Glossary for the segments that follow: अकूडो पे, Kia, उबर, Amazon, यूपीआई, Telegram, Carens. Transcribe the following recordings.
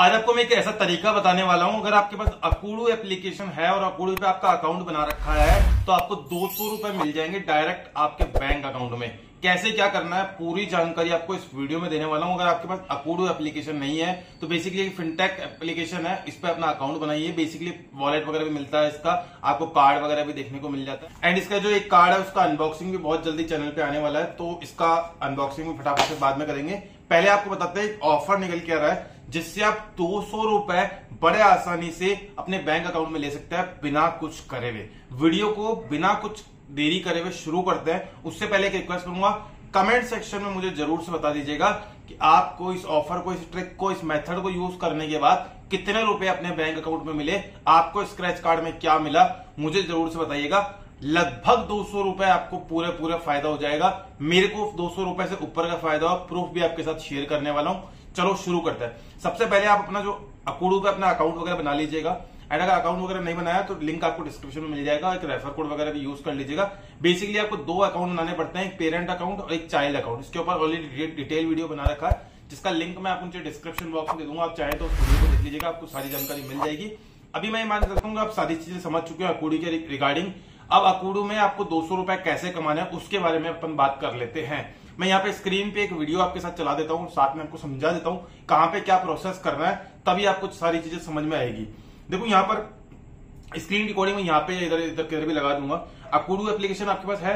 आज आपको मैं एक ऐसा तरीका बताने वाला हूं, अगर आपके पास अकूडो एप्लीकेशन है और अकूडो पे आपका अकाउंट बना रखा है तो आपको 200 रुपए मिल जाएंगे डायरेक्ट आपके बैंक अकाउंट में। कैसे क्या करना है पूरी जानकारी आपको इस वीडियो में देने वाला हूं। अगर आपके पास अकूडो एप्लीकेशन नहीं है तो बेसिकली फिनटेक एप्लीकेशन है, इस पर अपना अकाउंट बनाइए। बेसिकली वॉलेट वगैरह भी मिलता है इसका, आपको कार्ड वगैरह भी देखने को मिल जाता है। एंड इसका जो एक कार्ड है उसका अनबॉक्सिंग भी बहुत जल्दी चैनल पे आने वाला है, तो इसका अनबॉक्सिंग भी फटाफट से बाद में करेंगे। पहले आपको बताते हैं एक ऑफर निकल के आ रहा है जिससे आप 200 रुपए बड़े आसानी से अपने बैंक अकाउंट में ले सकते हैं बिना कुछ करे हुए। वीडियो को बिना कुछ देरी करे हुए शुरू करते हैं। उससे पहले एक रिक्वेस्ट करूंगा, कमेंट सेक्शन में मुझे जरूर से बता दीजिएगा कि आपको इस ऑफर को, इस ट्रिक को, इस मेथड को यूज करने के बाद कितने रुपए अपने बैंक अकाउंट में मिले, आपको स्क्रैच कार्ड में क्या मिला, मुझे जरूर से बताइएगा। लगभग 200 रुपए आपको पूरा फायदा हो जाएगा। मेरे को 200 रुपए से ऊपर का फायदा हो, प्रूफ भी आपके साथ शेयर करने वाला हूं। चलो शुरू करते हैं। सबसे पहले आप अपना जो अकूडो पे अपना अकाउंट वगैरह बना लीजिएगा। अगर अकाउंट वगैरह नहीं बनाया तो लिंक आपको डिस्क्रिप्शन में मिल जाएगा, एक रेफर कोड वगैरह भी यूज कर लीजिएगा। बेसिकली आपको 2 अकाउंट बनाने पड़ते हैं, एक पेरेंट अकाउंट और एक चाइल्ड अकाउंट। इसके ऊपर ऑलरेडी डिटेल वीडियो बना रखा है जिसका लिंक मैं आपको डिस्क्रिप्शन बॉक्स में दे दूंगा, आप चाहे तो उस वीडियो को देख लीजिएगा, आपको सारी जानकारी मिल जाएगी। अभी मैं मान सकता हूँ आप सारी चीजें समझ चुके हो अकूडो के रिगार्डिंग। अब अकूडो में आपको 200 रुपए कैसे कमाना है उसके बारे में अपन बात कर लेते हैं। मैं यहाँ पे स्क्रीन पे एक वीडियो आपके साथ चला देता हूँ, साथ में आपको समझा देता हूँ कहाँ पे क्या प्रोसेस करना है, तभी आपको सारी चीजें समझ में आएगी। देखो यहाँ पर स्क्रीन रिकॉर्डिंग में यहाँ पे इधर भी लगा दूंगा। अकूडो एप्लीकेशन आपके पास है,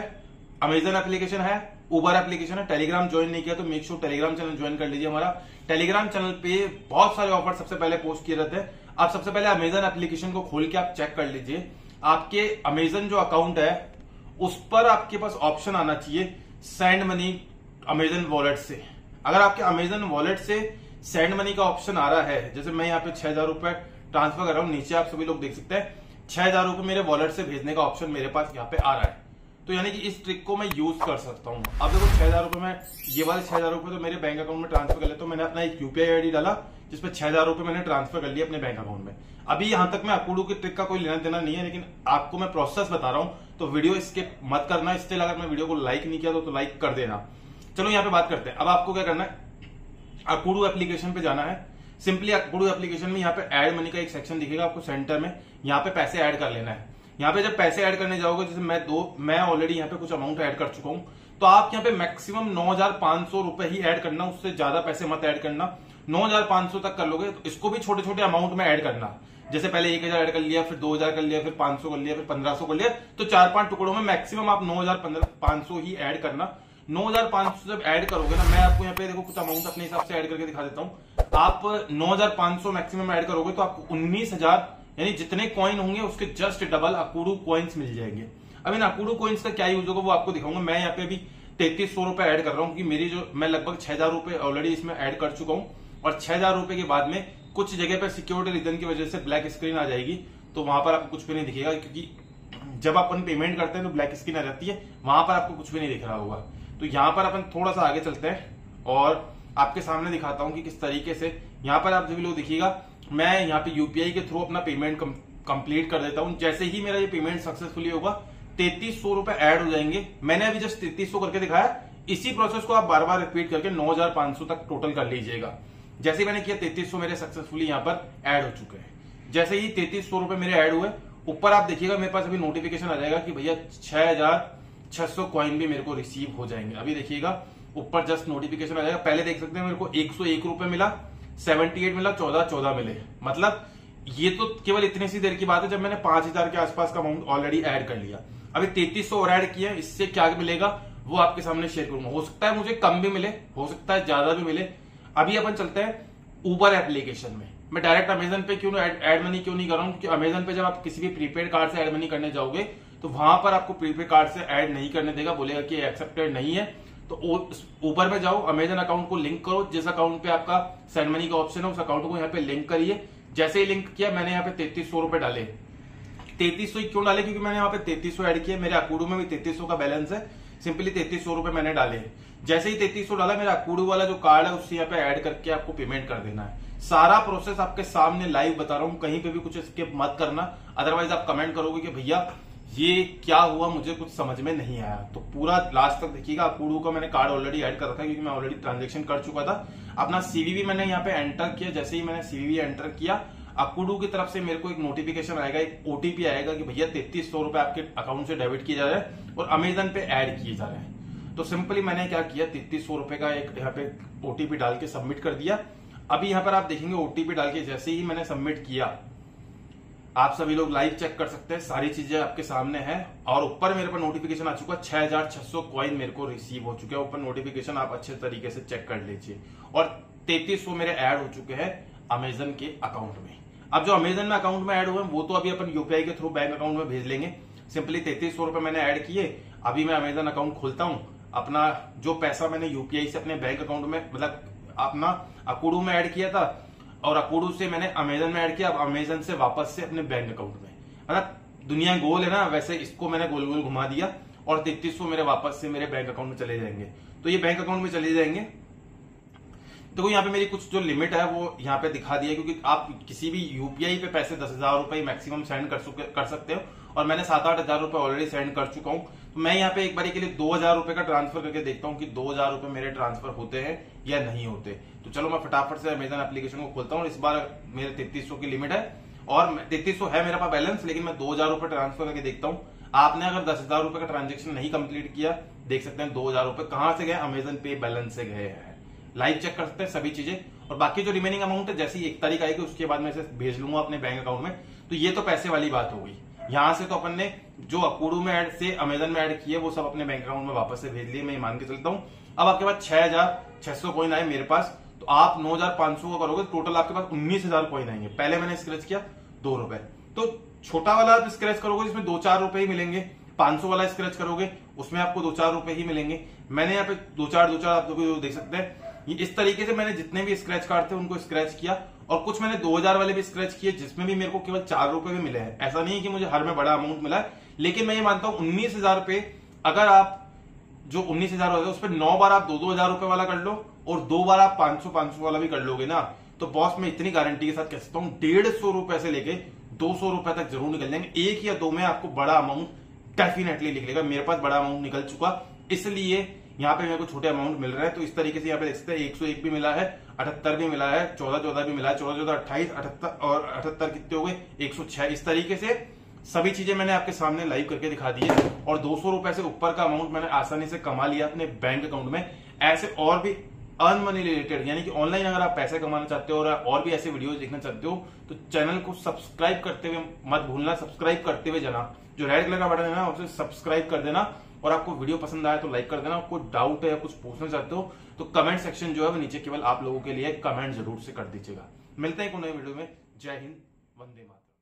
अमेजन एप्लीकेशन है, उबर एप्लीकेशन है। टेलीग्राम ज्वाइन नहीं किया तो make sure Telegram channel join कर लीजिए। हमारा टेलीग्राम चैनल पे बहुत सारे ऑफर सबसे पहले पोस्ट किए जाते हैं। आप सबसे पहले अमेजन एप्लीकेशन को खोल के आप चेक कर लीजिए, आपके अमेजन जो अकाउंट है उस पर आपके पास ऑप्शन आना चाहिए सेंड मनी अमेजन वॉलेट से। अगर आपके अमेजन वॉलेट से सेंड मनी का ऑप्शन आ रहा है, जैसे मैं यहाँ पे 6000 रुपए ट्रांसफर कर रहा हूँ, नीचे आप सभी लोग देख सकते हैं 6000 रुपए मेरे वॉलेट से भेजने का ऑप्शन मेरे पास यहाँ पे आ रहा है, तो यानी कि इस ट्रिक को मैं यूज कर सकता हूँ। अब देखो 6000 रुपए में ये वाले 6000 रुपए तो मेरे बैंक अकाउंट में ट्रांसफर कर ले, तो मैंने अपना एक यूपीआई आईडी डाला जिसपे 6000 रुपए मैंने ट्रांसफर कर लिए अपने बैंक अकाउंट में। अभी यहाँ तक मैं अकूडो की ट्रिक का कोई लेना देना नहीं है, लेकिन आपको मैं प्रोसेस बता रहा हूँ तो वीडियो स्किप मत करना। इससे अगर मैं वीडियो को लाइक नहीं किया तो लाइक कर देना। चलो यहाँ पे बात करते हैं। अब आपको क्या करना है, अकूडो एप्लीकेशन पे जाना है। सिंपली अकूडो एप्लीकेशन में यहाँ पे ऐड मनी का एक सेक्शन दिखेगा आपको सेंटर में, यहाँ पे पैसे ऐड कर लेना है। यहाँ पे जब पैसे ऐड करने जाओगे, जैसे मैं ऑलरेडी यहाँ पे कुछ अमाउंट ऐड कर चुका हूँ, तो आप यहाँ पे मैक्सिमम 9500 रुपए ही ऐड करना, उससे ज्यादा पैसे मत ऐड करना। 9500 तक कर लोगे तो इसको भी छोटे छोटे अमाउंट में ऐड करना, जैसे पहले 1000 ऐड कर लिया, फिर 2000 कर लिया, फिर 500 कर लिया, फिर 1500 कर लिया, तो 4-5 टुकड़ों में मैक्सिमम आप 9500 ही ऐड करना। 9500 जब ऐड करोगे ना, मैं आपको यहाँ पे देखो कुछ अमाउंट अपने हिसाब से ऐड करके दिखा देता हूँ। आप 9500 मैक्सिमम ऐड करोगे तो आपको 19000 यानी जितने कॉइन होंगे उसके जस्ट डबल अकूडो कॉइन्स मिल जाएंगे। अभी अकूडो कॉइन्स का क्या यूज होगा वो आपको दिखाऊंगा। मैं यहाँ पे अभी 3300 रुपए ऐड कर रहा हूँ, क्योंकि मेरी जो मैं लगभग 6000 रुपए ऑलरेडी इसमें ऐड कर चुका हूँ, और 6000 रुपए के बाद में कुछ जगह पर सिक्योरिटी रीजन की वजह से ब्लैक स्क्रीन आ जाएगी, तो वहां पर आपको कुछ भी नहीं दिखेगा, क्योंकि जब अपन पेमेंट करते हैं तो ब्लैक स्क्रीन आ जाती है, वहां पर आपको कुछ भी नहीं दिख रहा होगा। तो यहाँ पर अपन थोड़ा सा आगे चलते हैं और आपके सामने दिखाता हूँ कि किस तरीके से। यहाँ पर आप सभी लोग देखिएगा, मैं यहाँ पे यूपीआई के थ्रू अपना पेमेंट कंप्लीट कर देता हूँ। जैसे ही मेरा ये पेमेंट सक्सेसफुली होगा 3300 रुपए ऐड हो जाएंगे। मैंने अभी जस्ट 3300 करके दिखाया, इसी प्रोसेस को आप बार बार रिपीट करके 9500 तक टोटल कर लीजिएगा। जैसे मैंने किया 3300 मेरे सक्सेसफुली यहाँ पर ऐड हो चुके हैं। जैसे ही 3300 रुपए मेरे ऐड हुए, ऊपर आप देखिएगा मेरे पास अभी नोटिफिकेशन आ जाएगा कि भैया 6600 कॉइन भी मेरे को रिसीव हो जाएंगे। अभी देखिएगा ऊपर जस्ट नोटिफिकेशन आ जाएगा, पहले देख सकते हैं मेरे को 101 रुपए मिला, 78 मिला, 14 मिले। मतलब ये तो केवल इतनी सी देर की बात है जब मैंने 5000 के आसपास का अमाउंट ऑलरेडी ऐड कर लिया। अभी 3300 और ऐड किया, इससे क्या मिलेगा वो आपके सामने शेयर करूंगा। हो सकता है मुझे कम भी मिले, हो सकता है ज्यादा भी मिले। अभी अपन चलते हैं उबर एप्लीकेशन में। मैं डायरेक्ट अमेजन पे क्यों ऐड मनी क्यों नहीं कर रहा हूँ, क्योंकि अमेजन पे जब आप किसी भी प्रीपेड कार्ड से ऐड मनी करने जाओगे तो वहां पर आपको प्रीपेड कार्ड से ऐड नहीं करने देगा, बोलेगा कि एक्सेप्टेड नहीं है। तो ऊपर में जाओ, अमेजन अकाउंट को लिंक करो, जिस अकाउंट पे आपका सेंड मनी का ऑप्शन है उस अकाउंट को यहाँ पे लिंक करिए। जैसे ही लिंक किया मैंने यहाँ पे 3300 रुपए डाले। 3300 क्यों डाले, क्योंकि मैंने यहाँ पे 3300 ऐड किया, मेरे अकूडो में भी 3300 का बैलेंस है। सिंपली 3300 रुपए मैंने डाले। जैसे ही 3300 डाला, मेरा अकूडो वाला जो कार्ड है उससे यहाँ पे ऐड करके आपको पेमेंट कर देना है। सारा प्रोसेस आपके सामने लाइव बता रहा हूँ, कहीं पे भी कुछ स्किप मत करना, अदरवाइज आप कमेंट करोगे कि भैया ये क्या हुआ मुझे कुछ समझ में नहीं आया। तो पूरा लास्ट तक देखिएगा। अकूडो का मैंने कार्ड ऑलरेडी ऐड कर रखा है क्योंकि मैं ऑलरेडी ट्रांजेक्शन कर चुका था। अपना सीवीवी मैंने यहाँ पे एंटर किया। जैसे ही मैंने सीवीवी एंटर किया अकूडो की तरफ से मेरे को एक नोटिफिकेशन आएगा, एक ओटीपी आएगा कि भैया 3300 रुपए आपके अकाउंट से डेबिट किए जा रहे हैं और अमेजन पे एड किए जा रहे हैं। तो सिंपली मैंने क्या किया, 3300 रुपए का एक यहाँ पे ओटीपी डाल के सबमिट कर दिया। अभी यहाँ पर आप देखेंगे ओटीपी डाल के जैसे ही मैंने सबमिट किया, आप सभी लोग लाइव चेक कर सकते हैं, सारी चीजें आपके सामने हैं और ऊपर मेरे पर नोटिफिकेशन आ चुका है। 6600 कॉइन मेरे को रिसीव हो चुके हैं। ऊपर नोटिफिकेशन आप अच्छे तरीके से चेक कर लीजिए और 3300 मेरे ऐड हो चुके हैं अमेजन के अकाउंट में। अब जो अमेजन में अकाउंट में ऐड हुए वो तो अभी अपन यूपीआई के थ्रू बैंक अकाउंट में भेज लेंगे। सिंपली 3300 रुपए मैंने ऐड किए। अभी मैं अमेजन अकाउंट खोलता हूँ, अपना जो पैसा मैंने यूपीआई से अपने बैंक अकाउंट में मतलब अपना अकूडो में ऐड किया था और अकूडो से मैंने अमेजन में ऐड किया, अब अमेजन से वापस से अपने बैंक अकाउंट में, मतलब दुनिया गोल है ना, वैसे इसको मैंने गोल गोल घुमा दिया और 3300 मेरे वापस से मेरे बैंक अकाउंट में चले जाएंगे। तो ये बैंक अकाउंट में चले जाएंगे। देखो यहाँ पे मेरी कुछ जो लिमिट है वो यहाँ पे दिखा दी है क्योंकि आप किसी भी यूपीआई पे पैसे 10,000 रुपए मैक्सिमम सेंड कर सकते हो और मैंने 7-8 हजार रुपए ऑलरेडी सेंड कर चुका हूँ। तो मैं यहाँ पे एक बारी के लिए 2,000 रुपए का ट्रांसफर करके देखता हूँ कि 2,000 रुपए मेरे ट्रांसफर होते हैं या नहीं होते। तो चलो मैं फटाफट से अमेजन एप्लीकेशन को खोलता हूँ। इस बार मेरे 3300 की लिमिट है और 3300 है मेरे पास बैलेंस, लेकिन मैं 2,000 रुपए ट्रांसफर करके देखता हूँ। आपने अगर 10,000 रुपए का ट्रांजेक्शन नहीं कम्प्लीट किया, देख सकते हैं 2,000 रुपए कहाँ से गए, अमेजन पे बैलेंस से गए हैं। लाइव चेक कर सकते हैं सभी चीजें और बाकी जो रिमेनिंग अमाउंट है जैसी 1 तारीख आएगी उसके बाद मैं इसे भेज लूंगा अपने बैंक अकाउंट में। तो ये तो पैसे वाली बात हो गई। यहां से तो अपन ने जो अकूडो में ऐड से अमेजन में ऐड किए वो सब अपने बैंक अकाउंट में वापस से भेज लिए, मैं मान के चलता हूँ। अब आपके पास 6600 कॉइन आए मेरे पास, तो आप 9500 का करोगे, टोटल आपके पास 19,000 कॉइन आएंगे। पहले मैंने स्क्रैच किया 2 रुपए, तो छोटा वाला आप स्क्रैच करोगे जिसमें 2-4 रुपए ही मिलेंगे, 500 वाला स्क्रैच करोगे उसमें आपको 2-4 रुपए ही मिलेंगे। मैंने यहाँ पे 2-4 आप लोग देख सकते हैं। इस तरीके से मैंने जितने भी स्क्रैच कार्ड थे उनको स्क्रैच किया और कुछ मैंने 2000 वाले भी स्क्रैच किए जिसमें भी मेरे को केवल 4 रुपए भी मिले हैं। ऐसा नहीं है कि मुझे हर में बड़ा अमाउंट मिला है, लेकिन मैं ये मानता हूं 19,000 पे अगर आप जो 19,000 होता है उस पर 9 बार आप 2-2 हजार रुपए वाला कर लो और 2 बार आप 500-500 वाला भी कर लोगे ना, तो बॉस मैं इतनी गारंटी के साथ कह सकता हूँ 150 रुपए से लेके 200 रुपए तक जरूर निकल जाएंगे। 1 या 2 में आपको बड़ा अमाउंट डेफिनेटली निकलेगा। मेरे पास बड़ा अमाउंट निकल चुका, इसलिए यहाँ पे मेरे को छोटे अमाउंट मिल रहा है। तो इस तरीके से यहाँ पे देख सकते हैं 101 भी मिला है, 78 भी मिला है, 14-14 भी मिला है, 14-14 28, 78 और 78 कितने हो गए 106। इस तरीके से सभी चीजें मैंने आपके सामने लाइव करके दिखा दी है और 200 रुपए से ऊपर का अमाउंट मैंने आसानी से कमा लिया अपने बैंक अकाउंट में। ऐसे और भी अर्न मनी रिलेटेड यानी कि ऑनलाइन अगर आप पैसे कमाना चाहते हो और भी ऐसे वीडियोज देखना चाहते हो तो चैनल को सब्सक्राइब करते हुए मत भूलना। सब्सक्राइब करते हुए जाना, जो रेड कलर का बटन है ना उसे सब्सक्राइब कर देना और आपको वीडियो पसंद आया तो लाइक कर देना। आपको डाउट है या कुछ पूछना चाहते हो तो कमेंट सेक्शन जो है वो नीचे केवल आप लोगों के लिए कमेंट जरूर से कर दीजिएगा। मिलते हैं एक नए वीडियो में। जय हिंद, वंदे मातरम।